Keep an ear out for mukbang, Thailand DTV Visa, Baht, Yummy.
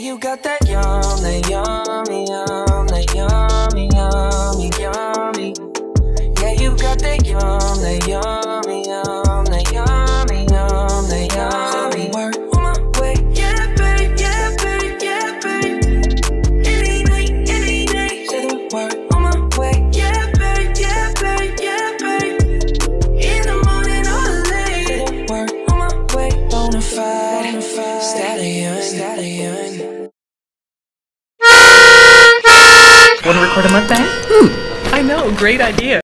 you got that yum, that yummy, yum, that yummy, yummy, yummy. Yeah, you got that yum, that yummy, yum, that yummy, yum, that yummy. Work on my way, yeah, babe, yeah, babe, yeah, babe. Any day, say the word. On my way, yeah, babe, yeah, babe, yeah, babe. In the morning or late, say the word. On my way, bonafide, stallion, stallion. Want to record a mukbang? I know, great idea.